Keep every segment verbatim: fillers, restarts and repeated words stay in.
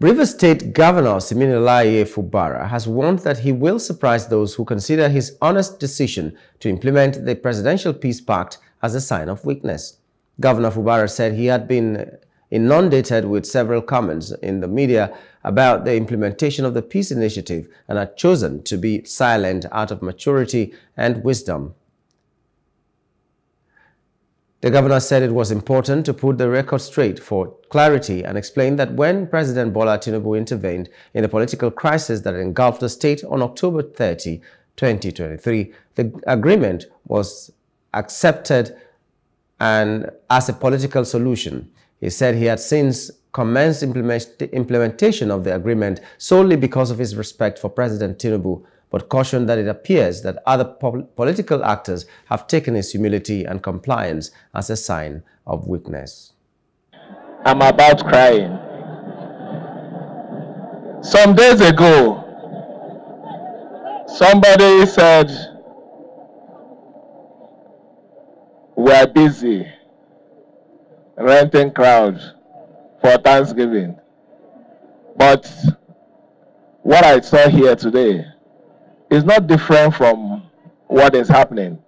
Rivers State Governor Siminalayi Fubara has warned that he will surprise those who consider his honest decision to implement the Presidential Peace Pact as a sign of weakness. Governor Fubara said he had been inundated with several comments in the media about the implementation of the peace initiative and had chosen to be silent out of maturity and wisdom. The governor said it was important to put the record straight for clarity and explained that when President Bola Tinubu intervened in the political crisis that engulfed the state on October thirtieth, twenty twenty-three, the agreement was accepted and as a political solution. He said he had since commenced implement implementation of the agreement solely because of his respect for President Tinubu, but cautioned that it appears that other po political actors have taken his humility and compliance as a sign of weakness. I'm about crying. Some days ago, somebody said, we are busy renting crowds for Thanksgiving. But what I saw here today, it's not different from what is happening,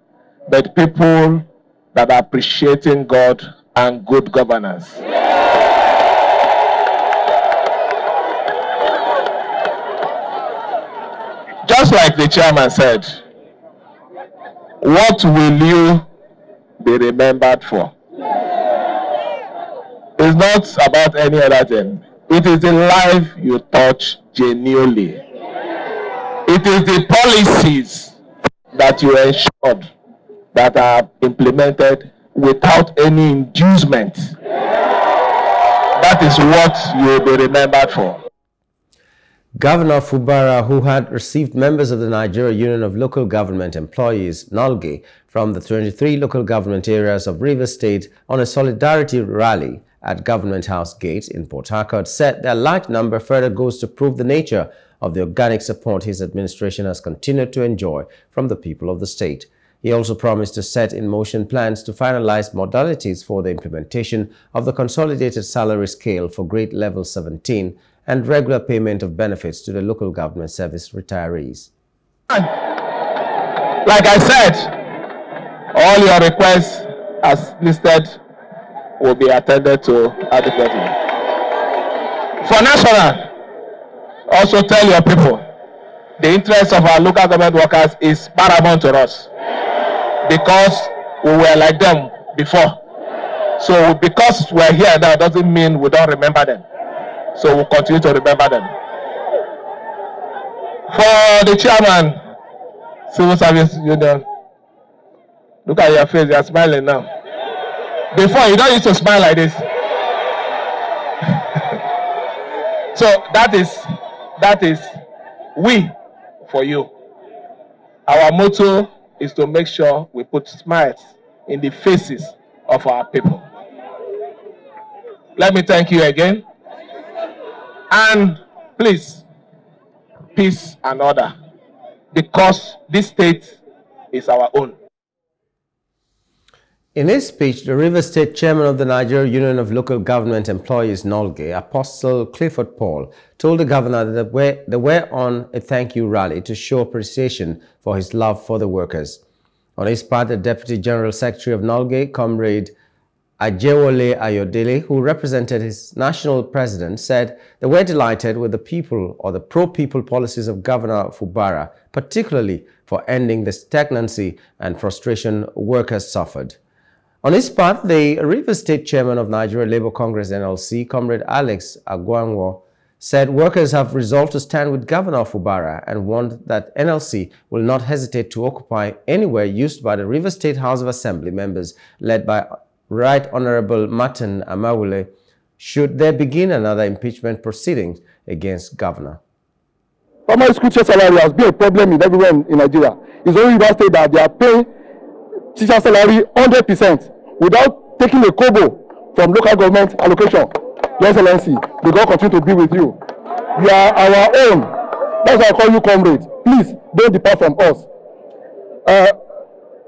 but people that are appreciating God and good governance. Yeah. Just like the chairman said, what will you be remembered for? Yeah. It's not about any other thing. It is the life you touch genuinely. It is the policies that you ensured that are implemented without any inducement. That is what you will be remembered for. Governor Fubara, who had received members of the Nigeria Union of Local Government Employees, NULGE, from the twenty-three local government areas of Rivers State on a solidarity rally at Government House Gate in Port Harcourt, said their large number further goes to prove the nature of the organic support his administration has continued to enjoy from the people of the state. He also promised to set in motion plans to finalize modalities for the implementation of the consolidated salary scale for grade level seventeen and regular payment of benefits to the local government service retirees. Like I said, all your requests as listed will be attended to adequately. For national, also tell your people, the interest of our local government workers is paramount to us, because we were like them before. So because we're here now doesn't mean we don't remember them. So we'll continue to remember them. For the chairman, Civil Service Union, look at your face, you're smiling now. Before, you don't used to smile like this. So that is That is we for you. Our motto is to make sure we put smiles in the faces of our people. Let me thank you again. And please, peace and order, because this state is our own. In his speech, the Rivers State Chairman of the Nigeria Union of Local Government Employees NULGE, Apostle Clifford Paul, told the governor that they were on a thank-you rally to show appreciation for his love for the workers. On his part, the Deputy General Secretary of NULGE, Comrade Ajewole Ayodele, who represented his national president, said they were delighted with the people or the pro-people policies of Governor Fubara, particularly for ending the stagnancy and frustration workers suffered. On his part, the Rivers State Chairman of Nigeria Labour Congress N L C, Comrade Alex Agwongwa, said workers have resolved to stand with Governor Fubara and warned that N L C will not hesitate to occupy anywhere used by the Rivers State House of Assembly members, led by Right Honourable Martin Amawule, should they begin another impeachment proceedings against Governor. Primary school salary has been a problem in everywhere in Nigeria. It's only Rivers State that they are paying teacher salary one hundred percent. Without taking a kobo from local government allocation. Your Excellency, may God continue to be with you. We are our own. That's why I call you comrade. Please, don't depart from us. Uh,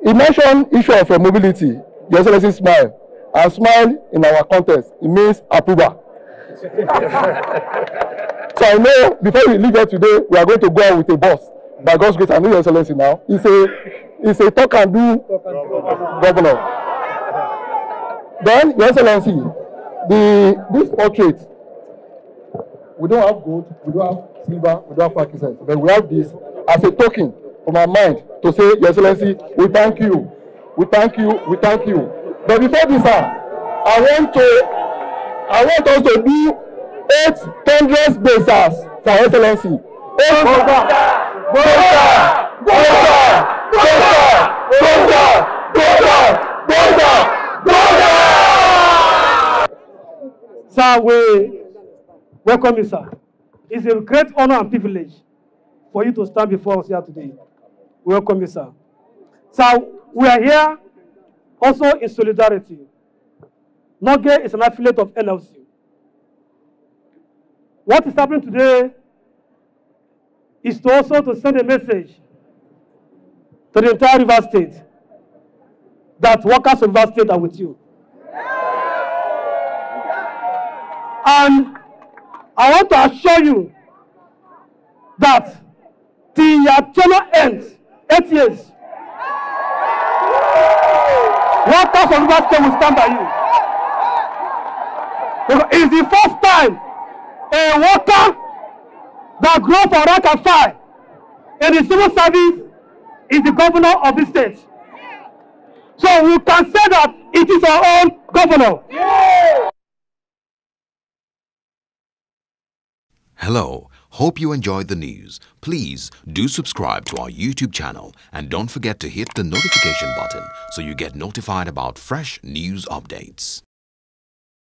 he mentioned issue of uh, mobility. Your Excellency smile. And smile in our contest, it means approval. So I know before we leave here today, we are going to go out with a bus. By God's grace, I know Your Excellency now. It's a, it's a talk and do governor. Then, Your Excellency, the, this portrait, we don't have gold, we don't have silver, we don't have frankincense, but we have this as a token from our mind to say, Your Excellency, we thank you, we thank you, we thank you. But before this, I want to, I want us to do eight tendrils basas for Your Excellency. Bola! Bola! Bola! Bola! Bola! Bola! Bola! Sir, we welcome you, sir. It's a great honor and privilege for you to stand before us here today. We welcome you, sir. Sir, we are here also in solidarity. NULGE is an affiliate of N L C. What is happening today is to also to send a message to the entire Rivers State that workers of Rivers State are with you. And I want to assure you that till your tenure ends, eight years, workers of Rivers State will stand by you. Because it's the first time a worker that grow for rank and file in the civil service is the governor of the state. So we can say that it is our own governor. Yeah. Hello, hope you enjoyed the news. Please do subscribe to our YouTube channel and don't forget to hit the notification button so you get notified about fresh news updates.